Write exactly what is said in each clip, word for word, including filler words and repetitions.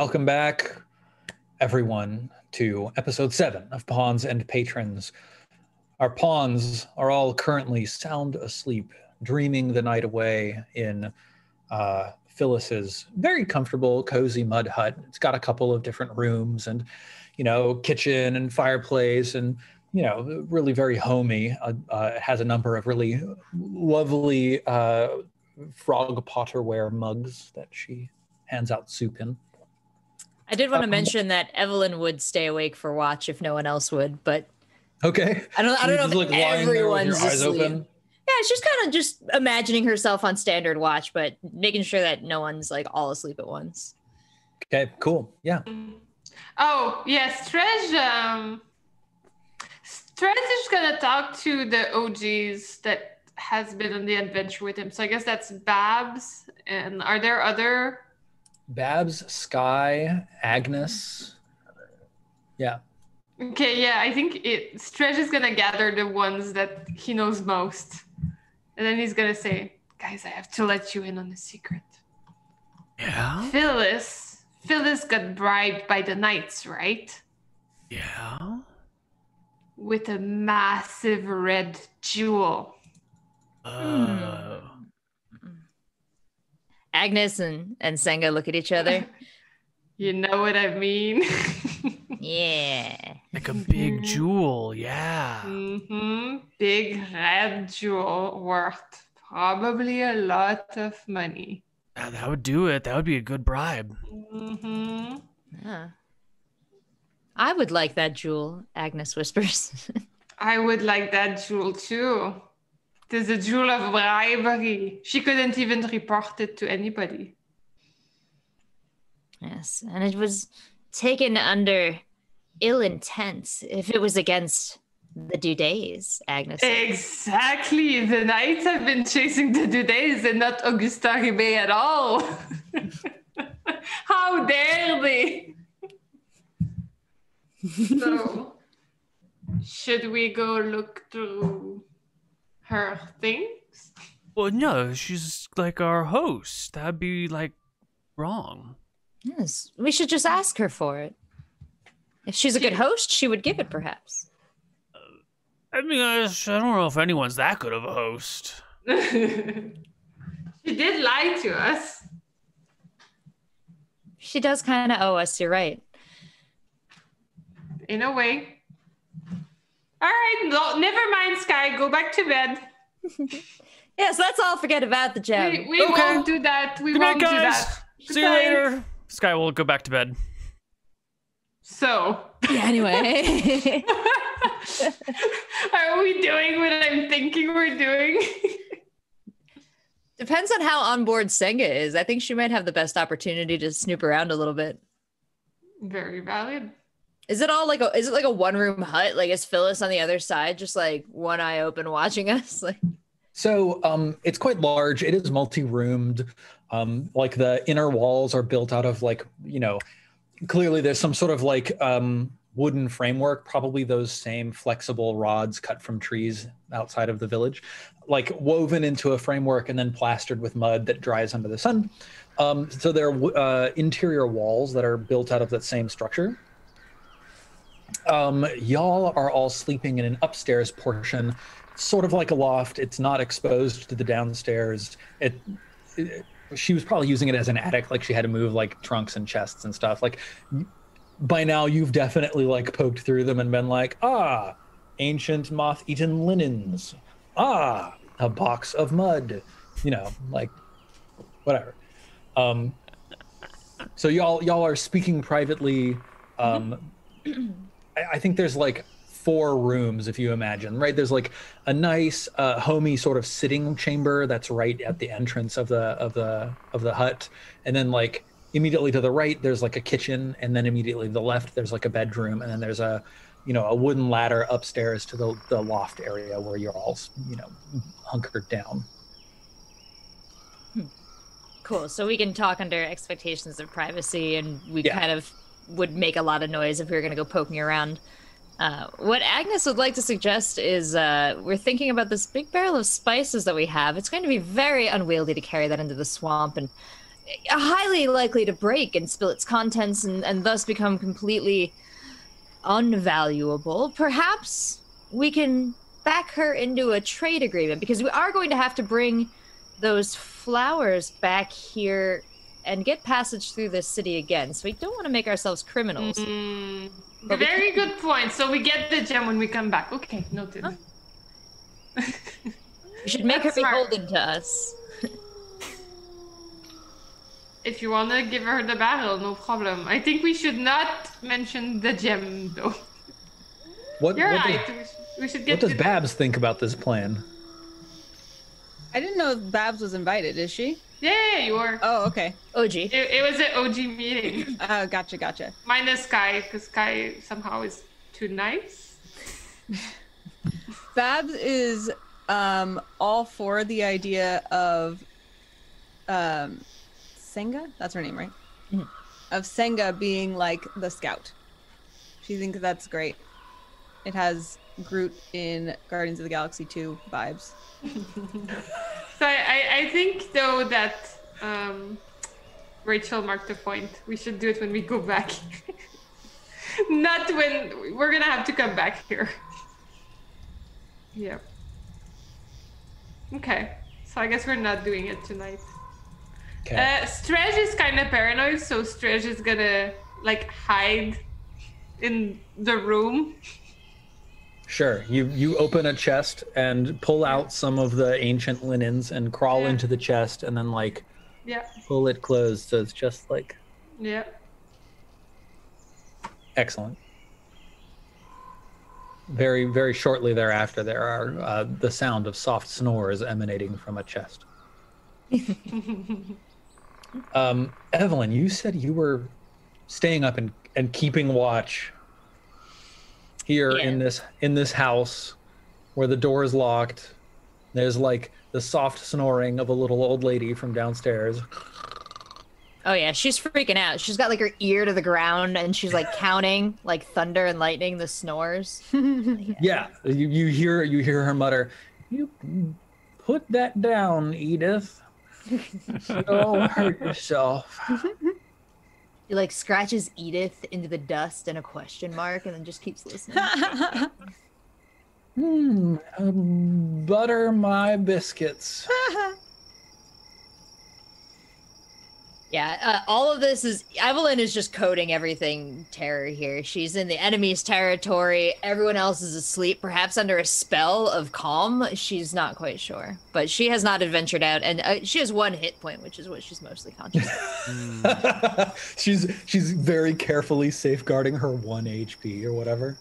Welcome back, everyone, to episode seven of Pawns and Patrons. Our pawns are all currently sound asleep, dreaming the night away in uh, Phyllis's very comfortable, cozy mud hut. It's got a couple of different rooms and, you know, kitchen and fireplace and, you know, really very homey. Uh, uh, it has a number of really lovely uh, frog Potterware mugs that she hands out soup in. I did want to mention that Evelyn would stay awake for watch if no one else would, but okay. I don't. I don't know if everyone's asleep. Yeah, she's kind of just imagining herself on standard watch, but making sure that no one's like all asleep at once. Okay. Cool. Yeah. Oh yes, Trez. Um, Trez is gonna talk to the O Gs that has been on the adventure with him. So I guess that's Babs. And are there other? Babs, Sky, Agnes. Yeah. Okay, yeah, I think it, Stretch is going to gather the ones that he knows most. And then he's going to say, guys, I have to let you in on a secret. Yeah? Phyllis, Phyllis got bribed by the knights, right? Yeah? With a massive red jewel. Oh. Uh... Hmm. Agnes and, and Senga look at each other. You know what I mean? Yeah. Like a big jewel, yeah. Mm-hmm. Big red jewel worth probably a lot of money. Yeah, that would do it. That would be a good bribe. Mm-hmm. Yeah. I would like that jewel, Agnes whispers. I would like that jewel too. There's a jewel of bribery. She couldn't even report it to anybody. Yes, and it was taken under ill intent if it was against the Dudaes, Agnes. Exactly. The knights have been chasing the Dudaes and not Augusta Ribe at all. How dare they? So, should we go look through her things? Well, no, she's like our host. That'd be like wrong. Yes, we should just ask her for it. If she's a good host, she would give it, perhaps. Uh, I mean, I, I don't know if anyone's that good of a host. She did lie to us. She does kind of owe us, you're right. In a way. All right, no, never mind, Sky. Go back to bed. Yes, let's all forget about the gem. We, we okay. won't do that. We Good won't night, guys. do that. See you later. Sky will go back to bed. So. Yeah, anyway. Are we doing what I'm thinking we're doing? Depends on how on board Senga is. I think she might have the best opportunity to snoop around a little bit. Very valid. Is it all like a, is it like a one room hut? Like, is Phyllis on the other side, just like one eye open watching us? Like, So um, it's quite large. It is multi-roomed. Um, like the inner walls are built out of like, you know, clearly there's some sort of like um, wooden framework, probably those same flexible rods cut from trees outside of the village, like woven into a framework and then plastered with mud that dries under the sun. Um, so there are uh, interior walls that are built out of that same structure. Um, y'all are all sleeping in an upstairs portion, sort of like a loft. It's not exposed to the downstairs. It, it, she was probably using it as an attic, like she had to move like trunks and chests and stuff. Like by now you've definitely like poked through them and been like, ah, ancient moth-eaten linens. Ah, a box of mud, you know, like whatever. Um, so y'all, y'all are speaking privately. Um, I think there's like four rooms, if you imagine, right? There's like a nice, uh, homey sort of sitting chamber that's right at the entrance of the of the of the hut, and then like immediately to the right there's like a kitchen, and then immediately to the left there's like a bedroom, and then there's a, you know, a wooden ladder upstairs to the the loft area where you're all, you know, hunkered down. Cool. So we can talk under expectations of privacy, and we yeah. kind of. would make a lot of noise if we were going to go poking around. Uh, what Agnes would like to suggest is uh, we're thinking about this big barrel of spices that we have. It's going to be very unwieldy to carry that into the swamp, and highly likely to break and spill its contents and, and thus become completely unvaluable, perhaps we can back her into a trade agreement, because we are going to have to bring those flowers back here and get passage through this city again. So we don't want to make ourselves criminals. Mm, very good point. So we get the gem when we come back. Okay, noted. Huh? We should make That's her smart. beholden to us. If you want to give her the barrel, no problem. I think we should not mention the gem, though. What, You're what right. Does, we, should, we should get. What does Babs think about this plan? I didn't know Babs was invited. Is she? Yeah, you were. Oh, okay. O G. It, it was an O G meeting. Oh, uh, gotcha, gotcha. Minus Sky, because Sky somehow is too nice. Babs is um, all for the idea of um, Senga? That's her name, right? Mm-hmm. Of Senga being like the scout. She thinks that's great. It has Groot in Guardians of the Galaxy two vibes. So I, I think, though, that um, Rachel marked a point. We should do it when we go back. Not when... We're going to have to come back here. Yeah. Okay. So I guess we're not doing it tonight. Okay. Uh, Stretch is kind of paranoid, so Stretch is going to, like, hide in the room. Sure. You you open a chest and pull out some of the ancient linens and crawl yeah. into the chest and then like yeah. pull it closed. So it's just like yeah. Excellent. Very very shortly thereafter, there are uh, the sound of soft snores emanating from a chest. um, Evelyn, you said you were staying up and and keeping watch. Here yeah. in this in this house, where the door is locked, there's like the soft snoring of a little old lady from downstairs. Oh yeah, she's freaking out. She's got like her ear to the ground, and she's like counting like thunder and lightning the snores. yeah, yeah. You, you hear you hear her mutter, "You put that down, Edith. Don't hurt yourself." He like scratches Edith into the dust and a question mark, and then just keeps listening. Hmm. Um, butter my biscuits. yeah. Uh, all of this is Evelyn is just coding everything terror here. She's in the enemy's territory. Everyone else is asleep, perhaps under a spell of calm. She's not quite sure, but she has not adventured out, and uh, she has one hit point, which is what she's mostly conscious of. she's she's very carefully safeguarding her one H P or whatever.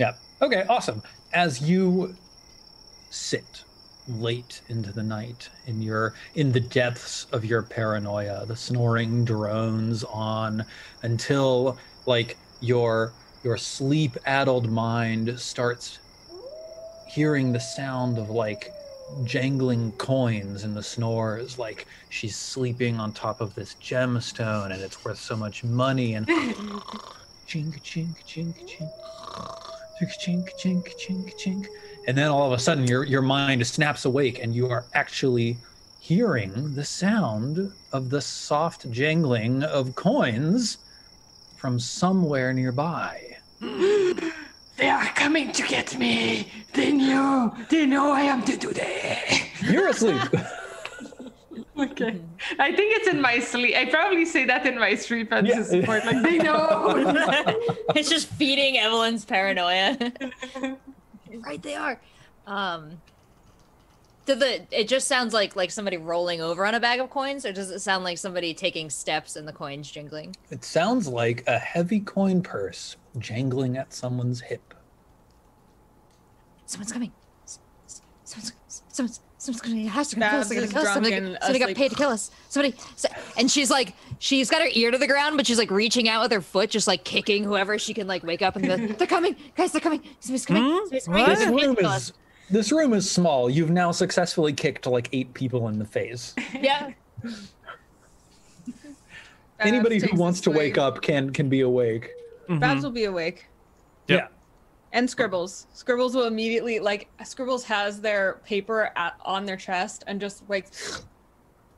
Yeah. Okay. Awesome. As you sit late into the night in your in the depths of your paranoia, the snoring drones on until like your your sleep-addled mind starts hearing the sound of like jangling coins in the snores, like she's sleeping on top of this gemstone and it's worth so much money, and chink chink chink chink chink chink chink chink. And then all of a sudden, your your mind snaps awake, and you are actually hearing the sound of the soft jangling of coins from somewhere nearby. They are coming to get me. They knew. They know I am the Dudae. You're asleep. Okay. I think it's in my sleep. I probably say that in my sleep at yeah. this point. Like, they know. It's just feeding Evelyn's paranoia. Right, they are. Um, do the it just sounds like like somebody rolling over on a bag of coins, or does it sound like somebody taking steps and the coins jingling? It sounds like a heavy coin purse jangling at someone's hip. Someone's coming. Someone's someone's someone's coming. Has to come. Somebody got paid to kill us. Somebody. So, and she's like, she's got her ear to the ground, but she's like reaching out with her foot, just like kicking whoever she can, like wake up and go. They're coming, guys. They're coming. Somebody's coming. Hmm? Somebody's coming. This room is this room is small. You've now successfully kicked like eight people in the face. Yeah. Anybody who wants to wake up can can be awake. Mm-hmm. Babs will be awake. Yep. Yeah. And Scribbles. Scribbles will immediately, like, Scribbles has their paper at, on their chest and just, like,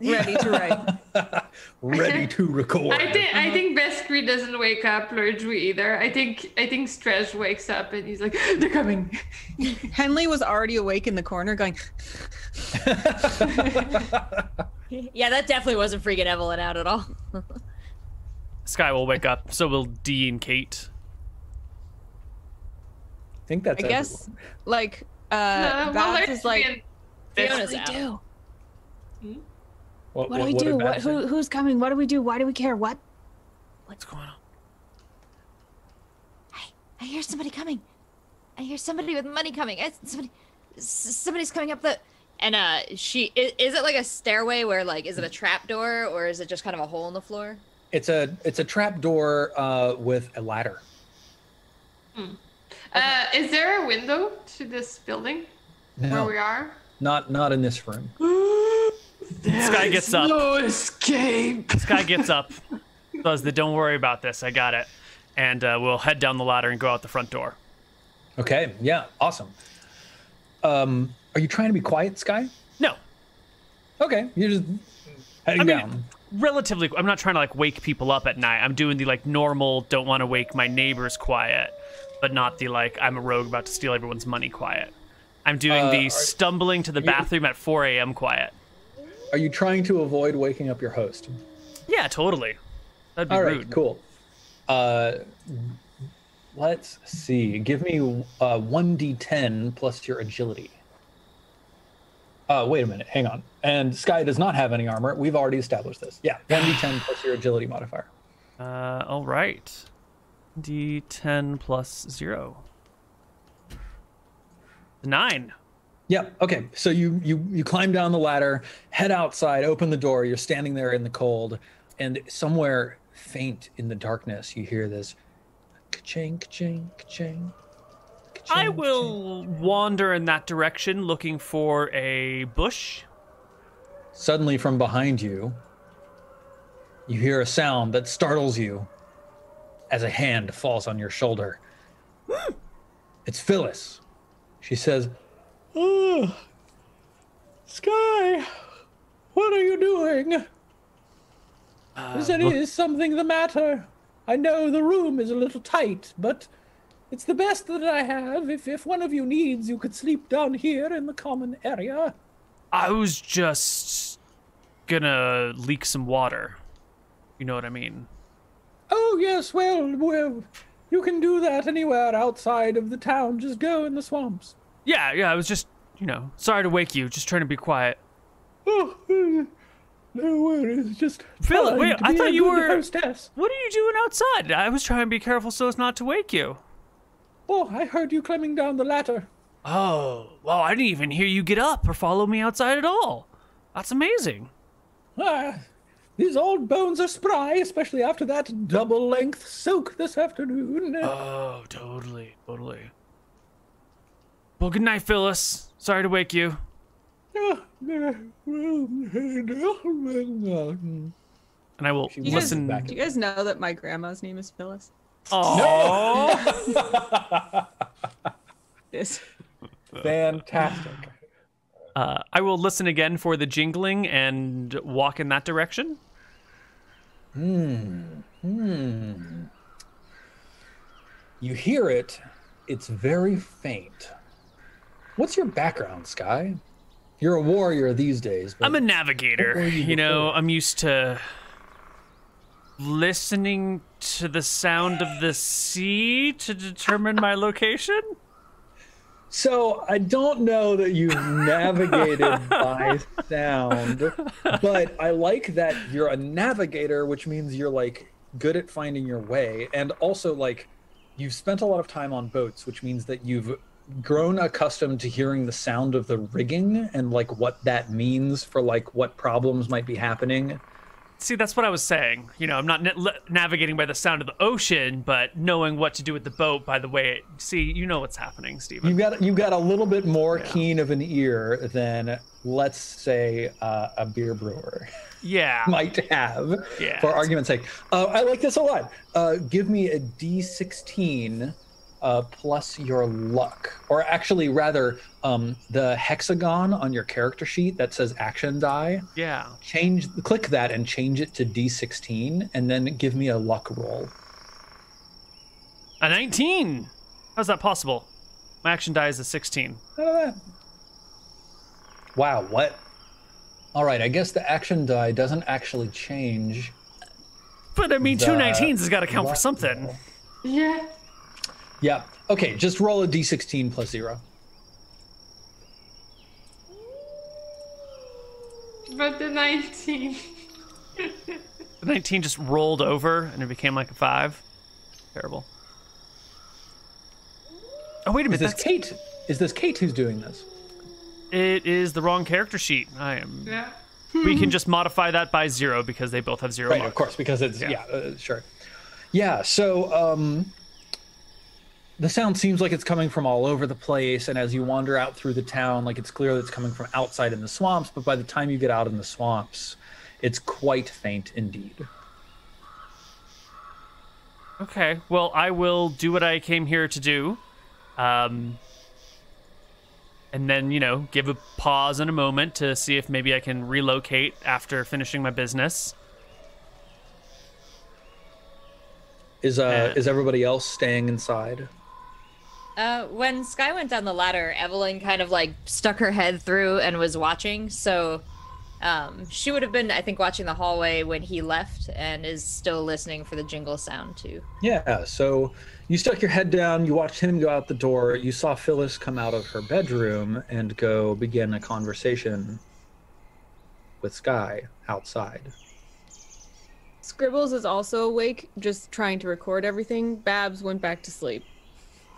Ready to write. Ready to record. I think I think Bestry doesn't wake up Lurjui either. I think I think Stretch wakes up and he's like, they're coming. Henley was already awake in the corner going yeah, that definitely wasn't freaking Evelyn out at all. Sky will wake up, so will Dee and Kate. I think that's I everyone. guess like uh no, Babs is like Fiona's what do we do? Hmm? What, what, what do we do? What, who, who's coming? What do we do? Why do we care? What? What's going on? Hey, I hear somebody coming. I hear somebody with money coming. I, somebody, somebody's coming up the. And uh, she is, is it like a stairway where like is it a trap door or is it just kind of a hole in the floor? It's a it's a trap door uh, with a ladder. Hmm. Uh, okay. Is there a window to this building no. where we are? Not not in this room. There Sky gets up. No escape. Sky gets up. Does the don't worry about this. I got it. And uh, we'll head down the ladder and go out the front door. Okay. Yeah. Awesome. Um, are you trying to be quiet, Sky? No. Okay. You're just heading I mean, down. Relatively. I'm not trying to like wake people up at night. I'm doing the like normal. Don't want to wake my neighbors quiet, but not the like I'm a rogue about to steal everyone's money quiet. I'm doing uh, the are, stumbling to the bathroom at four A M quiet. Are you trying to avoid waking up your host? Yeah, totally. That'd be All right, rude. Cool. Uh, let's see. Give me uh, one D ten plus your agility. Uh, wait a minute. Hang on. And Sky does not have any armor. We've already established this. Yeah, one D ten plus your agility modifier. Uh, all right. D ten plus zero. Nine. Yeah. Okay. So you you you climb down the ladder, head outside, open the door. You're standing there in the cold, and somewhere faint in the darkness, you hear this ka-ching, ka-ching, ka-ching, ka-ching, I will ka-ching. wander in that direction, looking for a bush. Suddenly, from behind you, you hear a sound that startles you as a hand falls on your shoulder. It's Phyllis. She says, "Oh, Sky, what are you doing? Uh, is, there, is something the matter? I know the room is a little tight, but it's the best that I have. If, if one of you needs, you could sleep down here in the common area." I was just gonna leak some water. You know what I mean? Oh, yes, well, well, you can do that anywhere outside of the town. Just go in the swamps. Yeah, yeah, I was just, you know, sorry to wake you. Just trying to be quiet. Oh, no worries. Just Phil, wait, I thought you were... hostess. What are you doing outside? I was trying to be careful so as not to wake you. Oh, I heard you climbing down the ladder. Oh, well, I didn't even hear you get up or follow me outside at all. That's amazing. Ah, these old bones are spry, especially after that double-length soak this afternoon. Oh, totally, totally. Well, good night, Phyllis. Sorry to wake you. And I will you listen. Guys, back do you guys know that my grandma's name is Phyllis? Oh, no. This fantastic. Uh, I will listen again for the jingling and walk in that direction. Hmm. Hmm. You hear it. It's very faint. What's your background, Sky? You're a warrior these days. But I'm a navigator. You, you know, I'm used to listening to the sound of the sea to determine my location. So I don't know that you've navigated by sound, but I like that you're a navigator, which means you're like good at finding your way. And also like you've spent a lot of time on boats, which means that you've grown accustomed to hearing the sound of the rigging and like what that means for like what problems might be happening. See, that's what I was saying. You know, I'm not na navigating by the sound of the ocean, but knowing what to do with the boat by the way it, see, you know what's happening, Steven. You got you got a little bit more yeah. keen of an ear than, let's say, uh, a beer brewer. Yeah, might have. Yeah, for argument's sake. Uh, I like this a lot. Uh, give me a D sixteen. uh, plus your luck, or actually rather um, the hexagon on your character sheet that says action die. Yeah. Change, click that and change it to D sixteen, and then give me a luck roll. A nineteen. How's that possible? My action die is a sixteen. Uh, wow, what? All right, I guess the action die doesn't actually change. But I mean, two nineteens has got to count for something. Roll. Yeah. Yeah. Okay, just roll a D sixteen plus zero. But the nineteen. The nineteen just rolled over and it became like a five. Terrible. Oh, wait a minute. Is this Kate? Is this Kate who's doing this? It is the wrong character sheet. I am. Yeah. We can just modify that by zero because they both have zero. Right, mark. Of course, because it's, yeah, yeah uh, sure. Yeah, so um, the sound seems like it's coming from all over the place, and as you wander out through the town, like, it's clear that it's coming from outside in the swamps, but by the time you get out in the swamps, it's quite faint indeed. Okay, well, I will do what I came here to do. Um... And then, you know, give a pause in a moment to see if maybe I can relocate after finishing my business. Is uh and... is everybody else staying inside? Uh, when Sky went down the ladder, Evelyn kind of like stuck her head through and was watching. So um, she would have been, I think, watching the hallway when he left, and is still listening for the jingle sound too. Yeah, so you stuck your head down, you watched him go out the door, you saw Phyllis come out of her bedroom and go begin a conversation with Sky outside. Scribbles is also awake, just trying to record everything. Babs went back to sleep.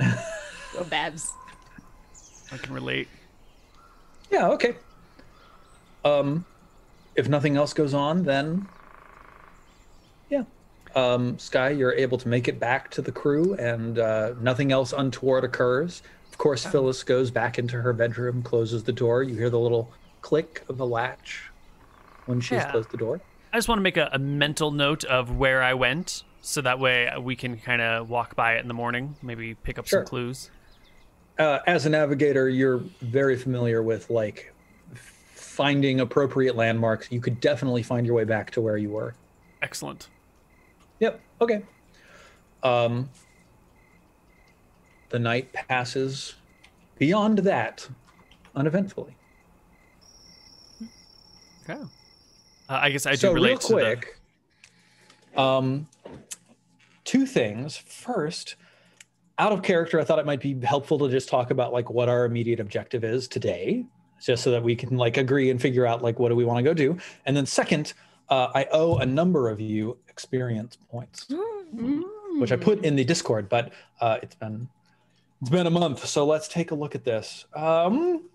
Go Babs. I can relate. Yeah, okay. Um, if nothing else goes on, then yeah. Um, Sky, you're able to make it back to the crew, and uh, nothing else untoward occurs. Of course, oh. Phyllis goes back into her bedroom, closes the door. You hear the little click of the latch when she's yeah. closed the door. I just want to make a, a mental note of where I went, so that way we can kind of walk by it in the morning, maybe pick up sure. some clues. Uh, as a navigator, you're very familiar with, like, finding appropriate landmarks. You could definitely find your way back to where you were. Excellent. Yep. Okay. Um, the night passes beyond that uneventfully. Okay. Uh, I guess I do so relate to that. So real quick, the... um, two things. First, out of character, I thought it might be helpful to just talk about, like, what our immediate objective is today, just so that we can, like, agree and figure out, like, what do we want to go do. And then second, Uh, I owe a number of you experience points, mm-hmm. which I put in the Discord, but uh, it's been it's been a month, so let's take a look at this. Um,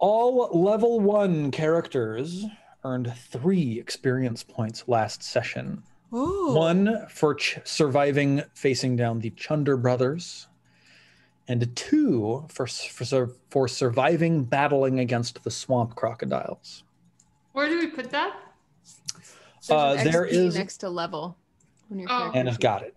all level one characters earned three experience points last session. Ooh. One for ch- surviving facing down the Chunder brothers, and two for for, for surviving battling against the swamp crocodiles. Where do we put that? Uh, there is next to level. When you're oh. Anna's got it.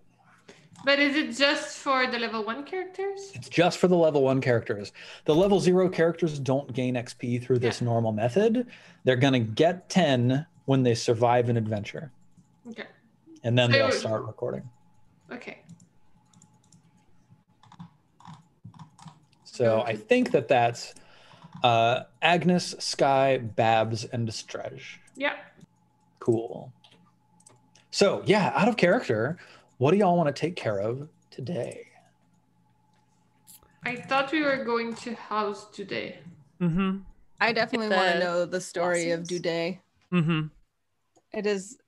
But is it just for the level one characters? It's just for the level one characters. The level zero characters don't gain X P through this yeah. normal method. They're gonna get ten when they survive an adventure. Okay. And then so they'll start recording. Okay. So I think that that's Uh, Agnes, Sky, Babs, and Stretch. Yep. Cool. So, yeah, out of character, what do y'all want to take care of today? I thought we were going to house Dudae. Mm-hmm. I definitely the, want to know the story of Dudae. Mm-hmm. It is,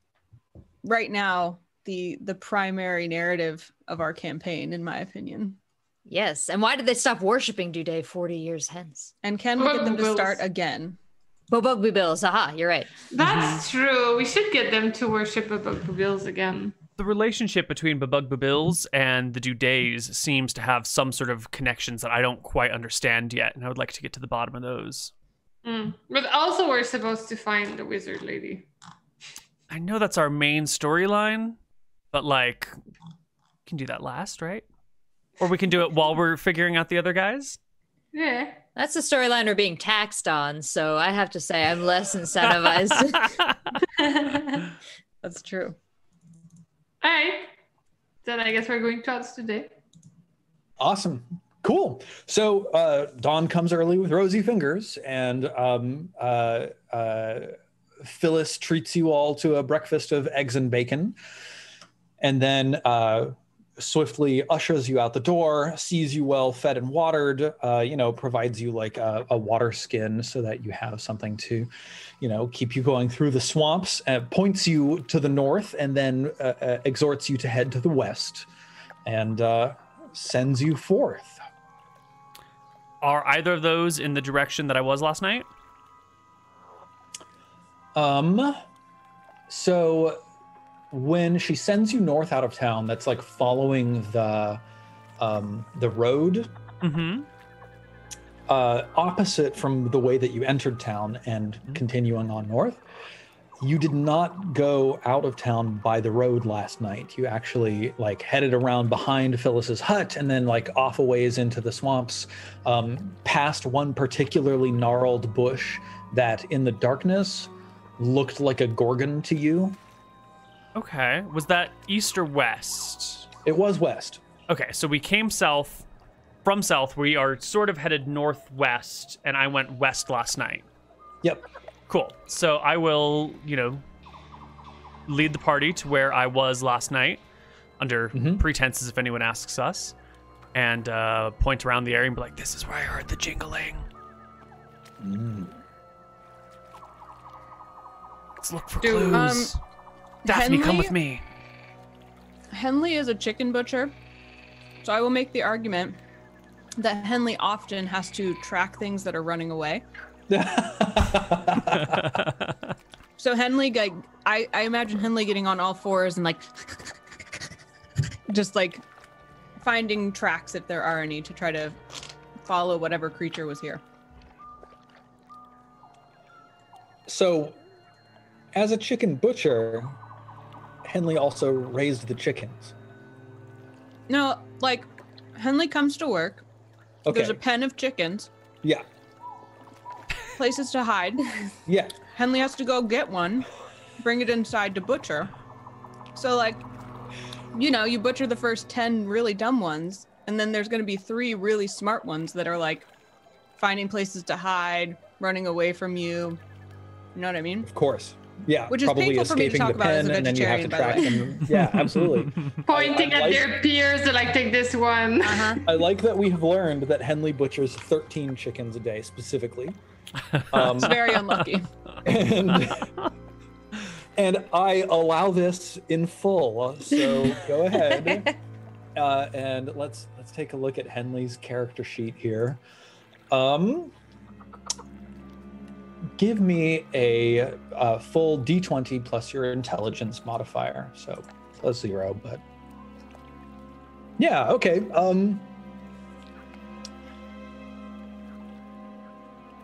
right now, the the primary narrative of our campaign, in my opinion. Yes, and why did they stop worshiping Dudae forty years hence? And can we get them to start again? Bobugbubilz, aha, you're right. That's mm-hmm. true. We should get them to worship Bobugbubilz again. The relationship between Bobugbubilz and the Dudaes seems to have some sort of connections that I don't quite understand yet, and I would like to get to the bottom of those. Mm. But also, we're supposed to find the wizard lady. I know that's our main storyline, but, like, we can do that last, right? Or we can do it while we're figuring out the other guys. Yeah. That's the storyline we're being taxed on, so I have to say I'm less incentivized. That's true. All right. Then I guess we're going tots today. Awesome. Cool. So uh, Dawn comes early with rosy fingers, and um, uh, uh, Phyllis treats you all to a breakfast of eggs and bacon, and then uh, swiftly ushers you out the door, sees you well fed and watered, uh, you know, provides you like a, a water skin so that you have something to, you know, keep you going through the swamps, and points you to the north, and then uh, uh, exhorts you to head to the west and uh, sends you forth. Are either of those in the direction that I was last night? Um, so... When she sends you north out of town, that's like following the um, the road, mm-hmm. uh, opposite from the way that you entered town and mm-hmm. continuing on north. You did not go out of town by the road last night. You actually like headed around behind Phyllis's hut and then like off a ways into the swamps, um, past one particularly gnarled bush that in the darkness looked like a gorgon to you. Okay, was that east or west? It was west. Okay, so we came south. From south, we are sort of headed northwest, and I went west last night. Yep. Cool. So I will, you know, lead the party to where I was last night, under mm-hmm. pretenses if anyone asks us, and uh, point around the area and be like, this is where I heard the jingling. Mm. Let's look for Dude, clues. Um- Daphne, Henley, come with me. Henley is a chicken butcher, so I will make the argument that Henley often has to track things that are running away. So Henley, like, I, I imagine Henley getting on all fours and like, just like finding tracks if there are any to try to follow whatever creature was here. So as a chicken butcher, Henley also raised the chickens. No, like, Henley comes to work. Okay. There's a pen of chickens. Yeah. Places to hide. Yeah. Henley has to go get one, bring it inside to butcher. So, like, you know, you butcher the first ten really dumb ones, and then there's going to be three really smart ones that are, like, finding places to hide, running away from you. You know what I mean? Of course. Yeah, which is probably escaping the pen, and then you have to track them. Yeah, absolutely. Pointing I, I at like, their peers, and like, take this one. Uh-huh. I like that we have learned that Henley butchers thirteen chickens a day, specifically. Um, it's very unlucky. And, and I allow this in full, so go ahead. Uh, and let's let's take a look at Henley's character sheet here. Um... Give me a, a full d twenty plus your intelligence modifier, so plus zero, but yeah, okay. Um,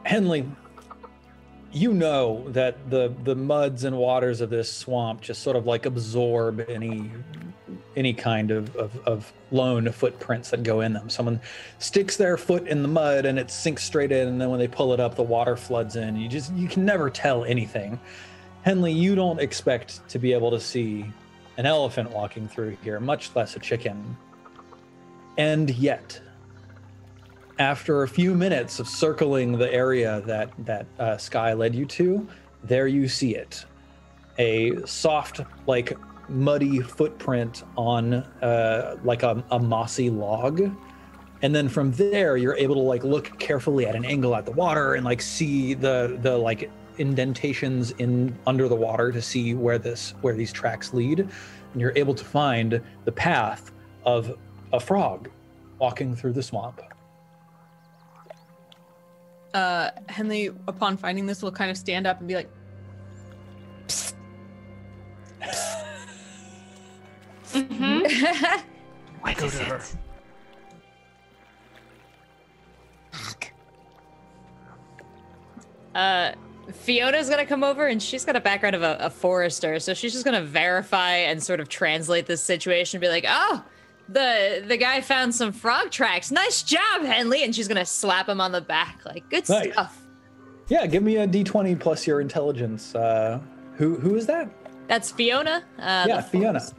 Henley, you know that the the muds and waters of this swamp just sort of like absorb any any kind of, of, of lone footprints that go in them. Someone sticks their foot in the mud and it sinks straight in, and then when they pull it up, the water floods in. You just, you can never tell anything. Henley, you don't expect to be able to see an elephant walking through here, much less a chicken. And yet, after a few minutes of circling the area that, that uh, Sky led you to, there you see it. A soft, like, muddy footprint on uh, like a, a mossy log, and then from there you're able to like look carefully at an angle at the water and like see the the like indentations in under the water to see where this where these tracks lead, and you're able to find the path of a frog walking through the swamp. Uh, Henley, upon finding this, will kind of stand up and be like, psst. Psst. Mm-hmm. What is it? Uh, Fiona's gonna come over, and she's got a background of a, a forester, so she's just gonna verify and sort of translate this situation and be like, oh, the the guy found some frog tracks. Nice job, Henley. And she's going to slap him on the back. Like, good nice. stuff. Yeah, give me a d twenty plus your intelligence. Uh, who Who is that? That's Fiona. Uh, yeah, Fiona. First.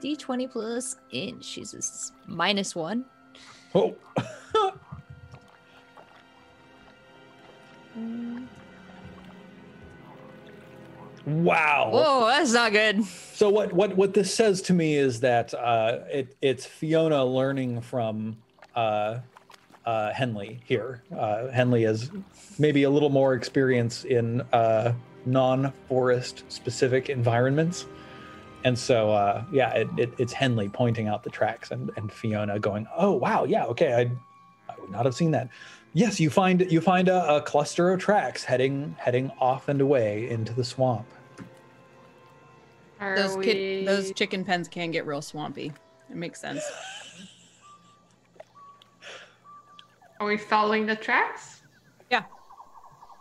d twenty plus inch. She's minus one. Oh. Wow. Whoa, that's not good. So what what what this says to me is that uh it it's Fiona learning from uh uh Henley here. Uh Henley has maybe a little more experience in uh non-forest specific environments. And so uh yeah, it, it it's Henley pointing out the tracks and, and Fiona going, "Oh wow, yeah, okay, I I would not have seen that." Yes, you find you find a, a cluster of tracks heading heading off and away into the swamp. Are those, kid, we... those chicken pens can get real swampy. It makes sense. Are we following the tracks? Yeah.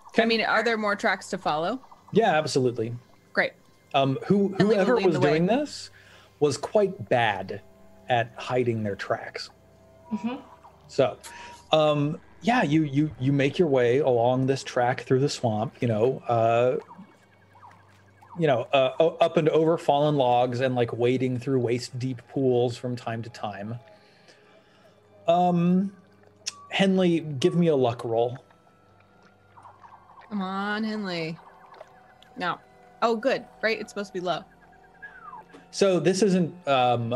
Okay. I mean, are there more tracks to follow? Yeah, absolutely. Great. Um, who whoever was doing this was quite bad at hiding their tracks. Mm-hmm. So, um, yeah, you you you make your way along this track through the swamp. You know. Uh, you know, uh, up and over fallen logs and like wading through waist-deep pools from time to time. Um, Henley, give me a luck roll. Come on, Henley. No. Oh, good, right? It's supposed to be low. So this isn't, um,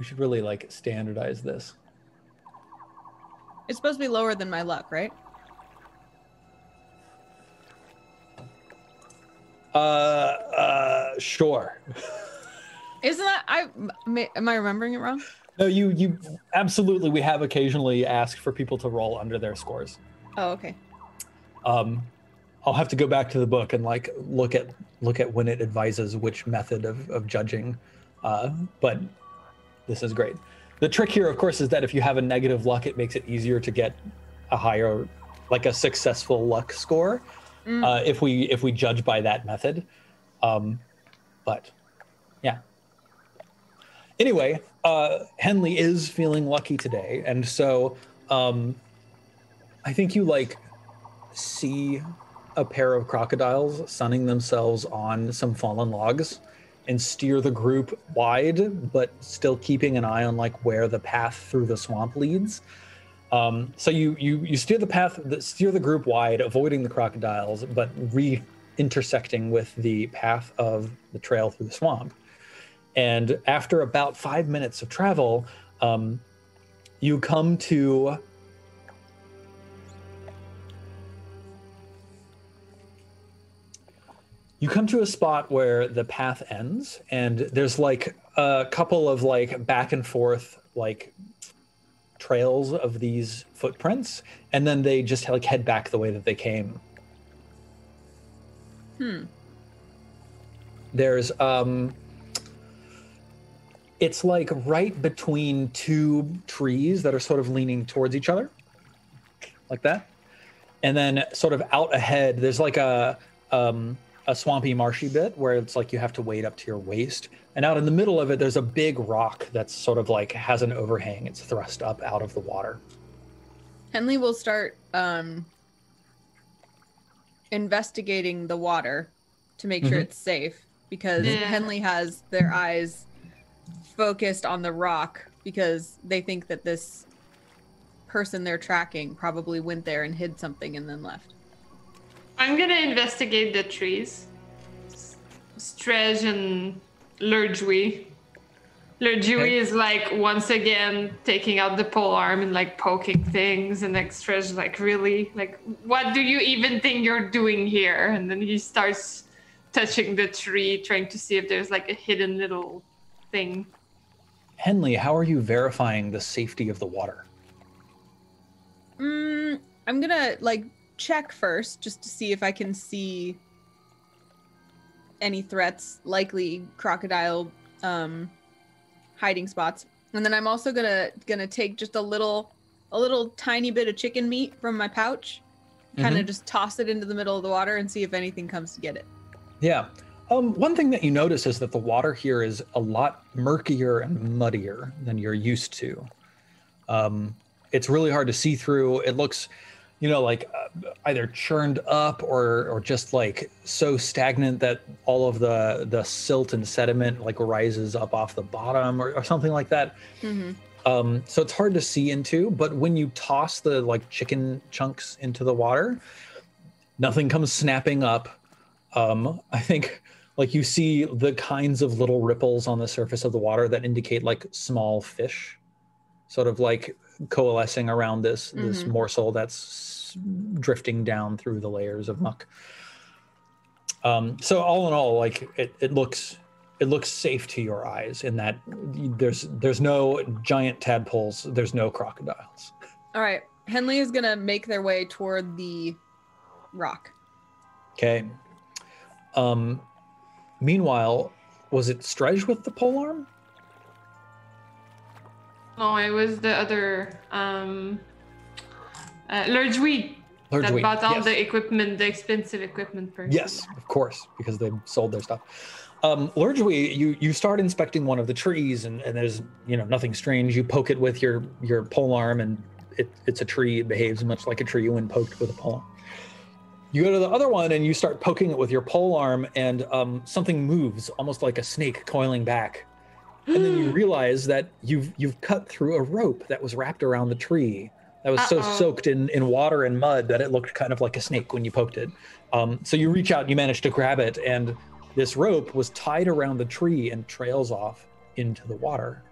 we should really like standardize this. It's supposed to be lower than my luck, right? Uh, uh, sure. Isn't that, I, may, am I remembering it wrong? No, you, you, absolutely. We have occasionally asked for people to roll under their scores. Oh, okay. Um, I'll have to go back to the book and like, look at, look at when it advises which method of, of judging. Uh, but this is great. The trick here, of course, is that if you have a negative luck, it makes it easier to get a higher, like a successful luck score. Uh, if we if we judge by that method, um, but yeah. Anyway, uh, Henley is feeling lucky today, and so um, I think you like see a pair of crocodiles sunning themselves on some fallen logs, and steer the group wide, but still keeping an eye on like where the path through the swamp leads. Um, so you, you you steer the path, steer the group wide, avoiding the crocodiles, but re-intersecting with the path of the trail through the swamp. And after about five minutes of travel, um, you come to you come to a spot where the path ends, and there's like a couple of like back and forth like. trails of these footprints, and then they just like head back the way that they came. Hmm. There's um it's like right between two trees that are sort of leaning towards each other like that, and then sort of out ahead there's like a um a swampy marshy bit where it's like you have to wade up to your waist, and out in the middle of it there's a big rock that's sort of like has an overhang. It's thrust up out of the water. Henley will start um investigating the water to make mm-hmm. sure it's safe, because yeah. Henley has their eyes focused on the rock because they think that this person they're tracking probably went there and hid something and then left. I'm going to investigate the trees. Stretch and Lurjui. Lurjui okay. is like once again taking out the pole arm and like poking things, and like Stretch like, really? Like, what do you even think you're doing here? And then he starts touching the tree, trying to see if there's like a hidden little thing. Henley, how are you verifying the safety of the water? Mm, I'm going to like... check first just to see if I can see any threats, likely crocodile um hiding spots, and then I'm also gonna gonna take just a little a little tiny bit of chicken meat from my pouch, kind of mm-hmm. just toss it into the middle of the water and see if anything comes to get it. Yeah Um, one thing that you notice is that the water here is a lot murkier and muddier than you're used to. Um, it's really hard to see through. It looks, you know, like uh, either churned up or or just like so stagnant that all of the the silt and sediment like rises up off the bottom or, or something like that. Mm-hmm. Um, so it's hard to see into, but when you toss the like chicken chunks into the water, nothing comes snapping up. Um, I think like you see the kinds of little ripples on the surface of the water that indicate like small fish sort of like coalescing around this, mm-hmm. this morsel that's drifting down through the layers of muck. Um, so all in all, like it, it looks... It looks safe to your eyes in that there's there's no giant tadpoles, there's no crocodiles. All right, Henley is gonna make their way toward the rock. Okay. Um, meanwhile, was it Stretch with the pole arm? No, it was the other um, uh, Lurjui. Lurjui, that bought all yes. the equipment, the expensive equipment person. Yes, of course, because they sold their stuff. Um, Lurjui, you, you start inspecting one of the trees and, and there's, you know, nothing strange. You poke it with your, your polearm and it, it's a tree. It behaves much like a tree when poked with a polearm. You go to the other one and you start poking it with your polearm and um, something moves almost like a snake coiling back. And then you realize that you've, you've cut through a rope that was wrapped around the tree. That was Uh-oh. so soaked in, in water and mud that it looked kind of like a snake when you poked it. Um, so you reach out and you manage to grab it, and this rope was tied around the tree and trails off into the water.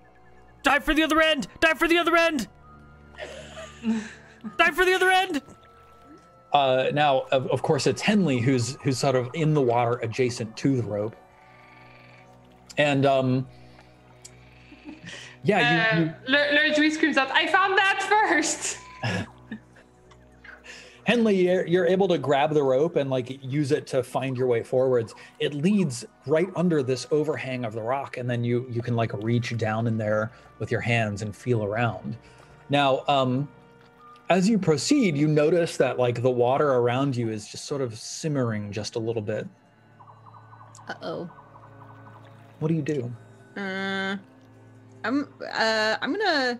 Dive for the other end! Dive for the other end! Dive for the other end! Uh, now, of, of course, it's Henley who's who's sort of in the water adjacent to the rope. And, um... Yeah, you... Uh, you... Lurjui screams out, I found that first! Henley, you're, you're able to grab the rope and like use it to find your way forwards. It leads right under this overhang of the rock, and then you you can like reach down in there with your hands and feel around. Now, um, as you proceed, you notice that like the water around you is just sort of simmering just a little bit. Uh-oh. What do you do? Uh... I'm uh, I'm gonna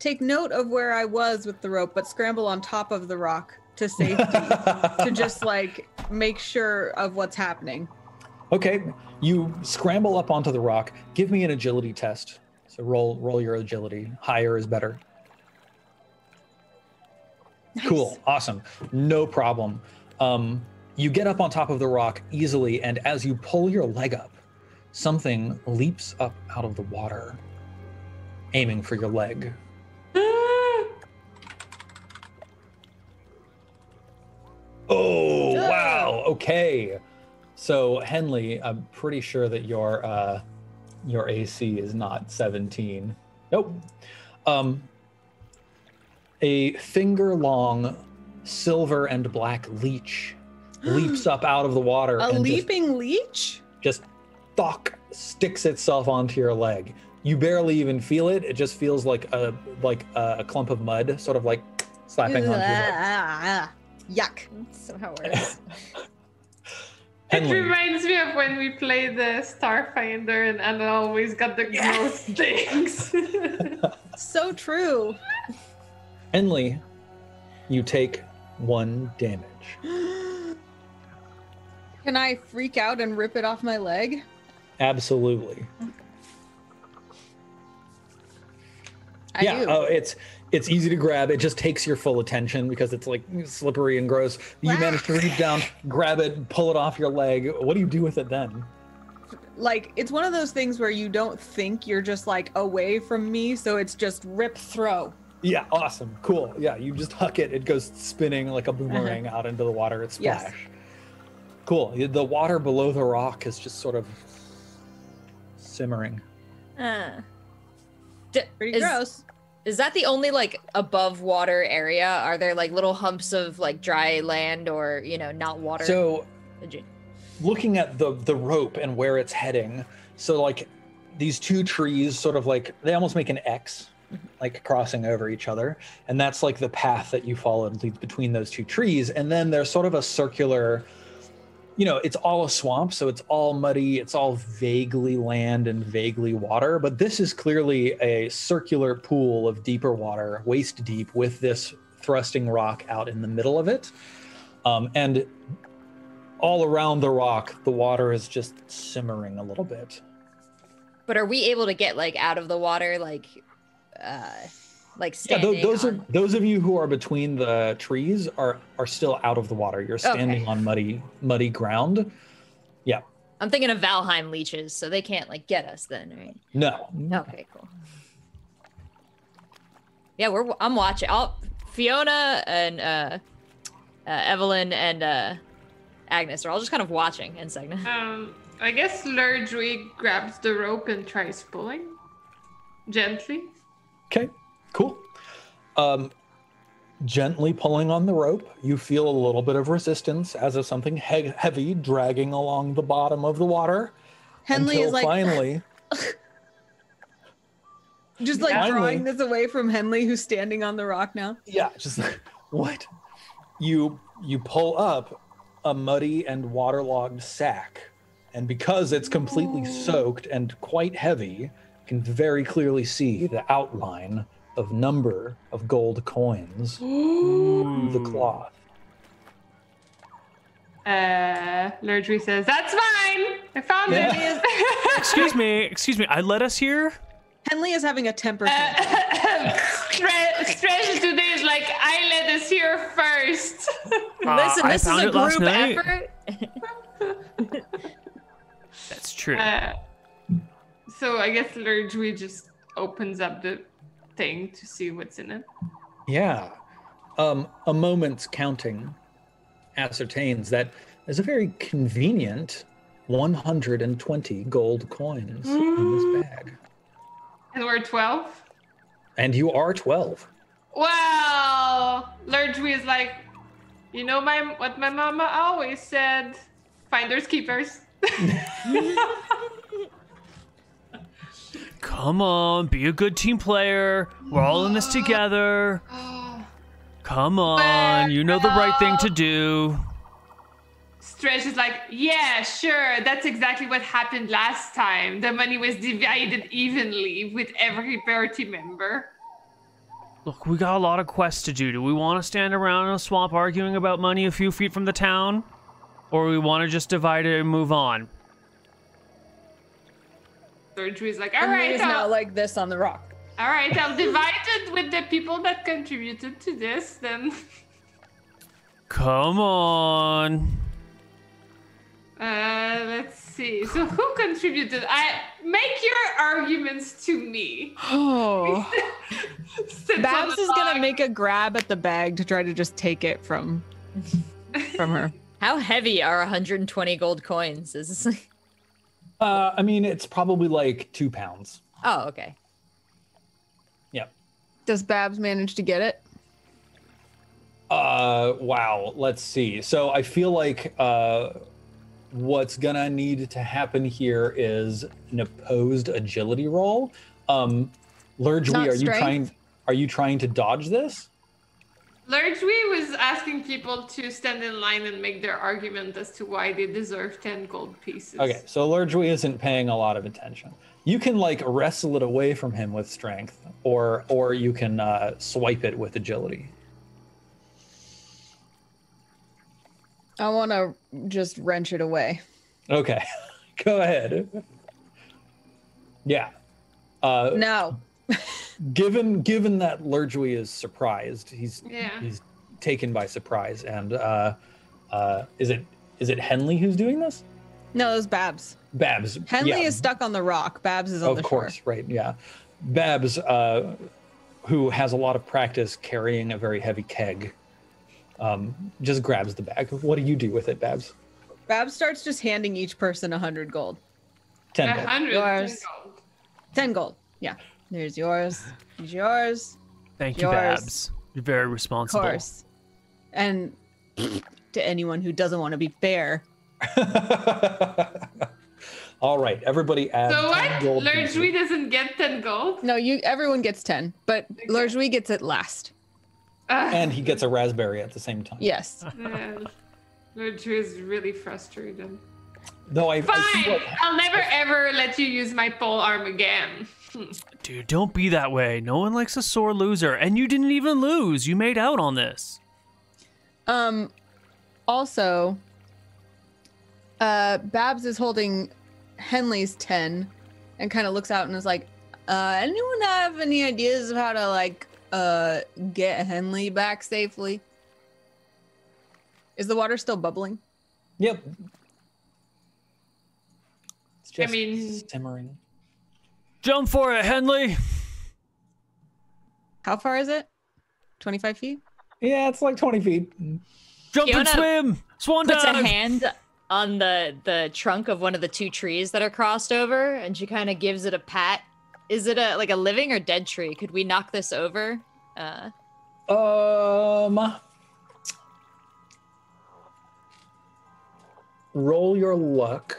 take note of where I was with the rope, but scramble on top of the rock to safety to just like make sure of what's happening. Okay, you scramble up onto the rock. Give me an agility test. So roll roll your agility. Higher is better. Nice. Cool, awesome, no problem. Um, you get up on top of the rock easily, and as you pull your leg up, something leaps up out of the water, aiming for your leg. Oh, wow, okay. So, Henley, I'm pretty sure that your uh, your A C is not seventeen. Nope. Um, a finger-long silver and black leech leaps up out of the water. A and leaping just, leech? Just... Sock sticks itself onto your leg. You barely even feel it. It just feels like a like a clump of mud, sort of like slapping uh, onto your leg. Yuck! Somehow worse. It reminds me of when we played the Starfinder, and Anna always got the gross things. So true. Henley, you take one damage. Can I freak out and rip it off my leg? Absolutely. I yeah, do. Uh, it's it's easy to grab. It just takes your full attention because it's like slippery and gross. You manage to reach down, grab it, pull it off your leg. What do you do with it then? Like, it's one of those things where you don't think, you're just like away from me, so it's just rip throw. Yeah, awesome, cool. Yeah, you just huck it. It goes spinning like a boomerang uh-huh. out into the water. It splash. Yes. Cool. The water below the rock is just sort of simmering. Uh, d- Pretty is, gross. Is that the only like above water area? Are there like little humps of like dry land or, you know, not water? So looking at the, the rope and where it's heading. So like these two trees sort of like, they almost make an X, like crossing over each other. And that's like the path that you follow and leads between those two trees. And then there's sort of a circular... you know, it's all a swamp, so it's all muddy, it's all vaguely land and vaguely water, but this is clearly a circular pool of deeper water, waist deep, with this thrusting rock out in the middle of it. Um, and all around the rock, the water is just simmering a little bit. But are we able to get like out of the water, like, uh, like standing? Yeah, those, those on... are those of you who are between the trees are are still out of the water. You're standing okay. on muddy muddy ground. Yeah. I'm thinking of Valheim leeches, so they can't like get us then, right? No. Okay, cool. Yeah, we're. I'm watching. I'll, Fiona and uh, uh, Evelyn and uh, Agnes are all just kind of watching. And Segna. Um, I guess Lurjui grabs the rope and tries pulling gently. Okay, cool. Um, gently pulling on the rope, you feel a little bit of resistance as of something he heavy dragging along the bottom of the water. Henley is like finally. Just like finally, drawing this away from Henley, who's standing on the rock now. Yeah, just like, what? You you pull up a muddy and waterlogged sack, and because it's completely oh. soaked and quite heavy, you can very clearly see the outline of number of gold coins through the cloth. Uh, Lurjui says, "That's mine. I found yeah. it." Excuse me, excuse me. I led us here. Henley is having a temper tantrum. Uh, Stretch today is like, I led us here first. Uh, Listen, this is a group effort. That's true. Uh, so I guess Lurjui just opens up the thing to see what's in it. Yeah. Um, a moment's counting ascertains that there's a very convenient one hundred twenty gold coins mm. in this bag. And we're twelve? And you are twelve. Well, Lurjui is like, you know my what my mama always said, finders keepers. Come on, be a good team player. We're all in this together. Come on, you know the right thing to do. Stretch is like, yeah, sure. That's exactly what happened last time. The money was divided evenly with every party member. Look, we got a lot of quests to do. Do we want to stand around in a swamp arguing about money a few feet from the town? Or we want to just divide it and move on? Lurjui is like, all right. It's not like this on the rock. All right, I'll divide it with the people that contributed to this, then. Come on. Uh, let's see. So who contributed? I make your arguments to me. Oh. Babs is going to make a grab at the bag to try to just take it from from her. How heavy are one hundred twenty gold coins? Is this like... Uh, I mean, it's probably like two pounds. Oh, okay. Yep. Does Babs manage to get it? Uh, wow. Let's see. So I feel like... Uh, what's gonna need to happen here is an opposed agility roll. Um, Lurjui, are you trying? Are you trying to dodge this? Lurjui was asking people to stand in line and make their argument as to why they deserve ten gold pieces. Okay, so Lurjui isn't paying a lot of attention. You can like wrestle it away from him with strength, or or you can uh, swipe it with agility. I want to just wrench it away. Okay, go ahead. Yeah. Uh, no. given given that Lurjui is surprised, he's yeah. he's taken by surprise. And uh, uh, is it is it Henley who's doing this? No, it was Babs. Babs. Henley yeah. is stuck on the rock. Babs is on of the course, shore. Of course, right? Yeah. Babs, uh, who has a lot of practice carrying a very heavy keg. Um, just grabs the bag. What do you do with it, Babs? Babs starts just handing each person one hundred gold. ten gold. one hundred yours. ten gold. ten gold. Yeah. There's yours. There's yours. Thank yours. you, Babs. You're very responsible. Of course. And to anyone who doesn't want to be fair. All right. Everybody adds so ten gold. So what? Lurjui doesn't get ten gold? No, you. everyone gets ten, but okay. Lurjui gets it last. And he gets a raspberry at the same time. Yes. Which is really frustrating. No, I. Fine. I I'll never ever let you use my pole arm again. Dude, don't be that way. No one likes a sore loser, and you didn't even lose. You made out on this. Um. Also, uh, Babs is holding Henley's ten, and kind of looks out and is like, uh, "Anyone have any ideas of how to like uh get Henley back safely? Is the water still bubbling?" Yep. Just I mean, simmering. Jump for it, Henley. How far is it? twenty-five feet? Yeah, it's like twenty feet. Jump Fiona and swim. Swan puts dive. Puts a hand on the the trunk of one of the two trees that are crossed over, and she kind of gives it a pat. Is it a like a living or dead tree? Could we knock this over? Uh, um. Roll your luck.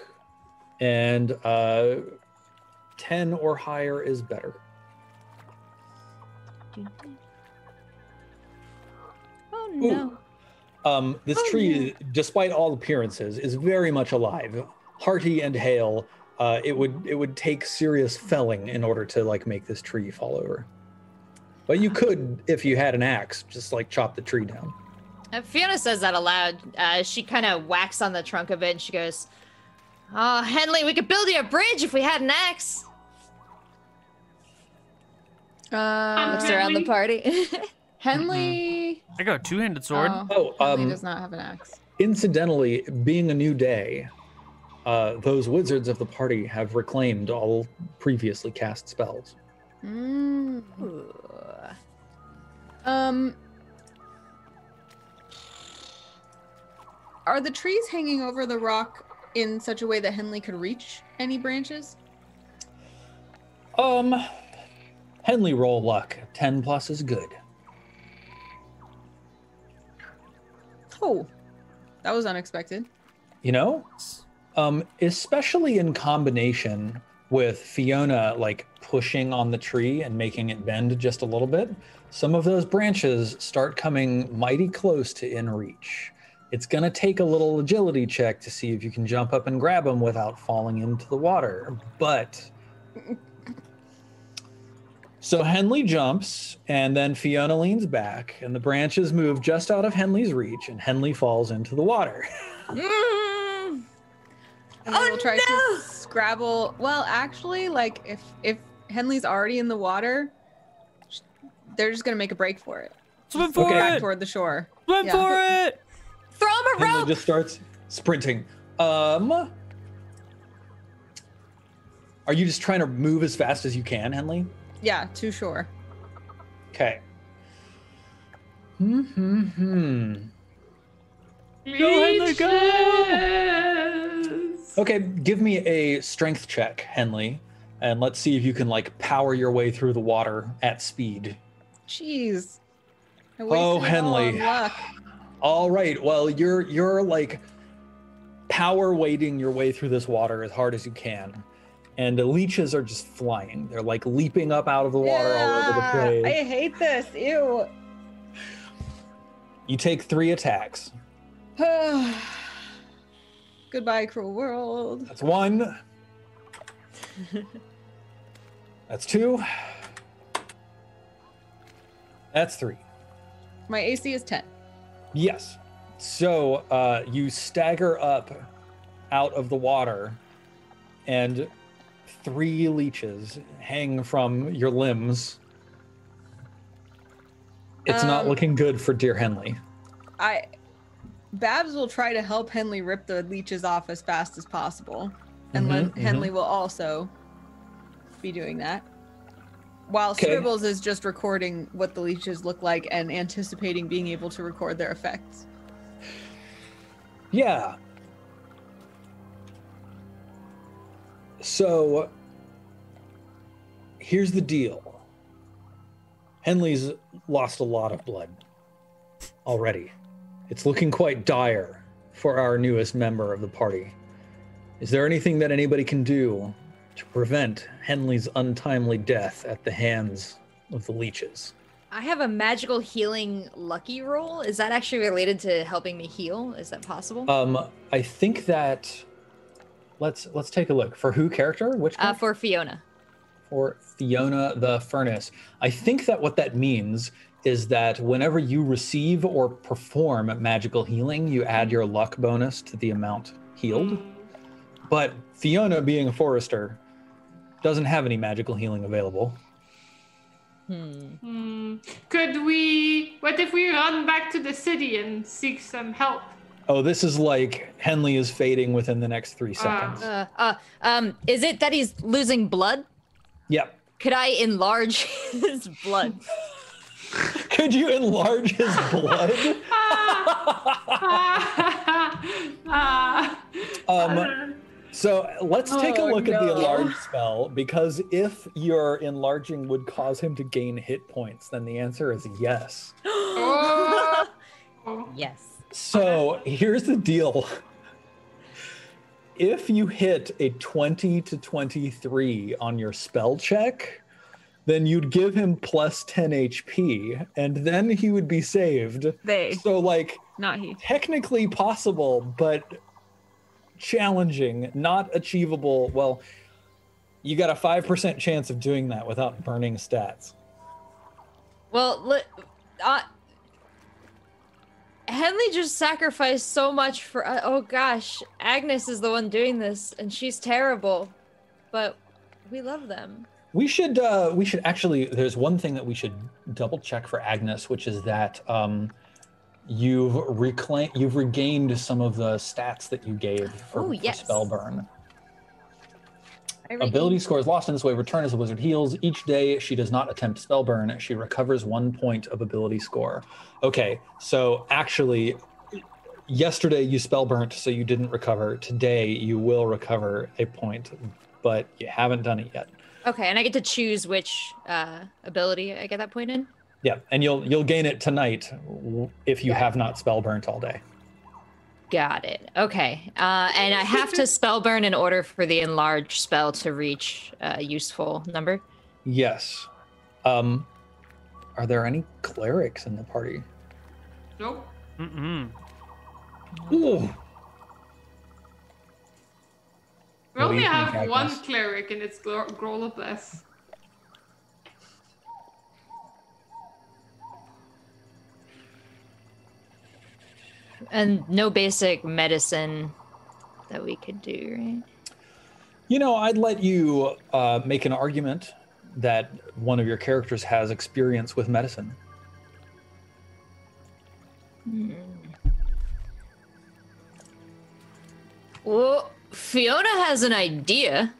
And uh, ten or higher is better. Oh no! Ooh. Um, this oh, tree, no. despite all appearances, is very much alive, hearty and hale. Uh, it would it would take serious felling in order to like make this tree fall over. But you could, if you had an axe, just like chop the tree down. Uh, Fiona says that aloud. Uh, she kind of whacks on the trunk of it, and she goes. Oh, Henley, we could build you a bridge if we had an axe. Uh, looks Henley. Around the party. Henley. Mm-hmm. I got a two-handed sword. Oh, oh Henley um, does not have an axe. Incidentally, being a new day, uh, those wizards of the party have reclaimed all previously cast spells. Mm. Um. Are the trees hanging over the rock in such a way that Henley could reach any branches? Um, Henley roll luck. ten plus is good. Oh, that was unexpected. You know, um, especially in combination with Fiona, like pushing on the tree and making it bend just a little bit, some of those branches start coming mighty close to in reach. It's gonna take a little agility check to see if you can jump up and grab them without falling into the water, but... So Henley jumps, and then Fiona leans back, and the branches move just out of Henley's reach, and Henley falls into the water. Mm. And oh, we'll try no! to Scrabble. Well, actually, like, if, if Henley's already in the water, they're just gonna make a break for it. Swim for okay. it! Back toward the shore. Swim yeah. for it! Throw him a rope! Henley just starts sprinting. Um, are you just trying to move as fast as you can, Henley? Yeah, to shore. Okay. Mm-hmm. hmm. Go, Henley, go! Okay, give me a strength check, Henley, and let's see if you can like power your way through the water at speed. Jeez. I wasted oh, Henley. All right, well, you're, you're like power wading your way through this water as hard as you can. And the leeches are just flying. They're like leaping up out of the water yeah, all over the place. I hate this, ew. You take three attacks. Goodbye, cruel world. That's one. That's two. That's three. My A C is ten. Yes. So uh, you stagger up out of the water and three leeches hang from your limbs. It's um, not looking good for dear Henley. I, Babs will try to help Henley rip the leeches off as fast as possible. And mm-hmm, mm-hmm. Henley will also be doing that. While okay. Scribbles is just recording what the leeches look like and anticipating being able to record their effects. Yeah. So here's the deal. Henley's lost a lot of blood already. It's looking quite dire for our newest member of the party. Is there anything that anybody can do to prevent Henley's untimely death at the hands of the leeches? I have a magical healing lucky roll. Is that actually related to helping me heal? Is that possible? Um, I think that, let's let's take a look. For who character? Which character? Uh, for Fiona. For Fiona the Furnace. I think that what that means is that whenever you receive or perform magical healing, you add your luck bonus to the amount healed. But Fiona, being a forester, doesn't have any magical healing available. Hmm. Hmm. Could we, what if we run back to the city and seek some help? Oh, this is like Henley is fading within the next three seconds. Uh, uh, um, is it that he's losing blood? Yep. Could I enlarge his blood? Could you enlarge his blood? um, so let's take oh, a look no. at the enlarge spell, because if your enlarging would cause him to gain hit points, then the answer is yes. oh. Yes. So here's the deal. If you hit a twenty to twenty-three on your spell check, then you'd give him plus ten H P, and then he would be saved. They. So, like, not he. Technically possible, but challenging, not achievable. Well, you got a five percent chance of doing that without burning stats. Well, uh, Henley just sacrificed so much for, uh, oh gosh, Agnes is the one doing this, and she's terrible, but we love them. We should uh, we should actually, there's one thing that we should double check for Agnes, which is that um, you've reclaimed, you've regained some of the stats that you gave for, Ooh, yes. for spell burn. Ability scores lost in this way return as the wizard heals. Each day she does not attempt spell burn, she recovers one point of ability score. Okay, so actually, yesterday you spell burnt, so you didn't recover. Today you will recover a point, but you haven't done it yet. Okay, and I get to choose which uh, ability I get that point in? Yeah, and you'll you'll gain it tonight if you yeah. have not spell burnt all day. Got it. Okay, uh, and I have to spell burn in order for the enlarge spell to reach a useful number? Yes. Um, are there any clerics in the party? Nope. Mm-mm. Ooh. We only have one cleric, and it's Grola Bless. And no basic medicine that we could do, right? You know, I'd let you uh, make an argument that one of your characters has experience with medicine. Hmm. Whoa. Fiona has an idea.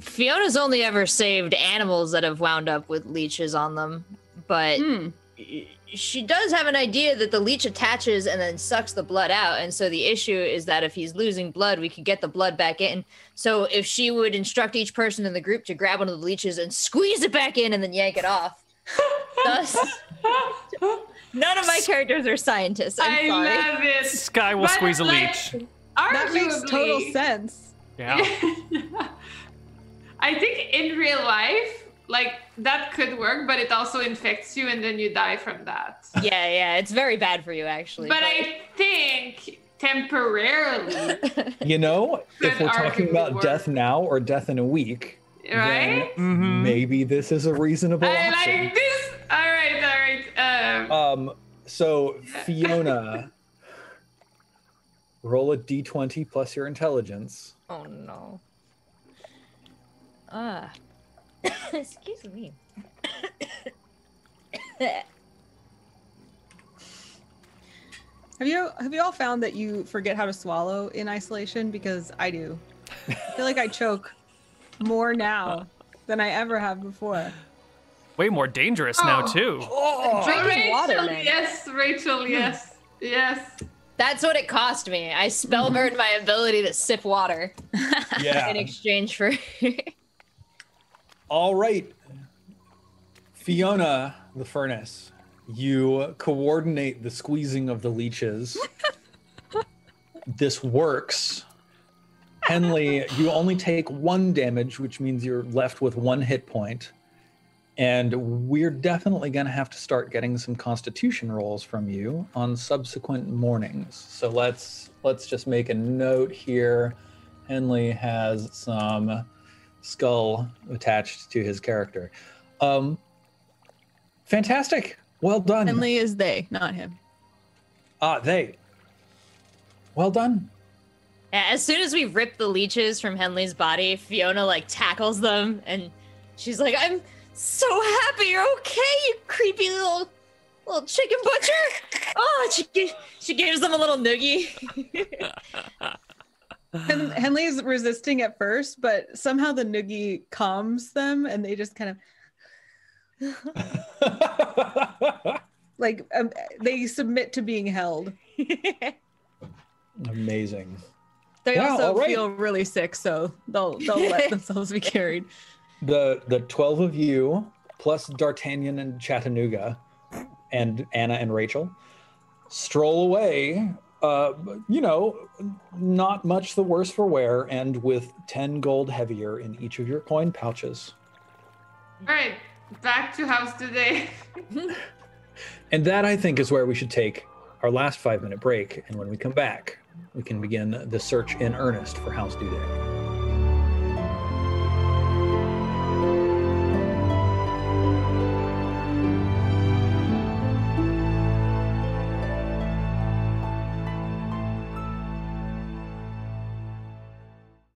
Fiona's only ever saved animals that have wound up with leeches on them, but mm. she does have an idea that the leech attaches and then sucks the blood out, and so the issue is that if he's losing blood, we could get the blood back in. So if she would instruct each person in the group to grab one of the leeches and squeeze it back in and then yank it off. Thus, none of my characters are scientists. I'm I sorry. love it. Sky will but squeeze a leech. Like, Arguably. That makes total sense. Yeah. I think in real life, like, that could work, but it also infects you and then you die from that. Yeah, yeah, it's very bad for you, actually. But, but... I think temporarily. You know, if we're talking about work. death now or death in a week, right? Then maybe this is a reasonable I option. I like this. All right, all right. Um, um so Fiona. Roll a d twenty plus your intelligence. Oh no. Ah. Uh, excuse me. Have you have you all found that you forget how to swallow in isolation? Because I do. I feel like I choke more now than I ever have before. Way more dangerous oh. now too. Oh. Drinking Rachel, water, man. Yes, Rachel. Yes, yes. That's what it cost me. I spell burned my ability to sip water yeah. in exchange for... All right. Fiona the Furnace, you coordinate the squeezing of the leeches. This works. Henley, you only take one damage, which means you're left with one hit point. And we're definitely going to have to start getting some Constitution rolls from you on subsequent mornings. So let's let's just make a note here. Henley has some skull attached to his character. Um, fantastic. Well done. Henley is they, not him. Ah, they. Well done. As soon as we rip the leeches from Henley's body, Fiona like tackles them and she's like, I'm... so happy you're okay, you creepy little little chicken butcher. Oh, she she gives them a little noogie. Hen Henley's resisting at first, but somehow the noogie calms them, and they just kind of like um, they submit to being held. Amazing. They wow, also right. feel really sick, so they'll they'll let themselves be carried. The the twelve of you, plus D'Artagnan and Chattanooga, and Anna and Rachel, stroll away, uh, you know, not much the worse for wear, and with ten gold heavier in each of your coin pouches. All right, back to house today. And that, I think, is where we should take our last five-minute break, and when we come back, we can begin the search in earnest for House Dudae.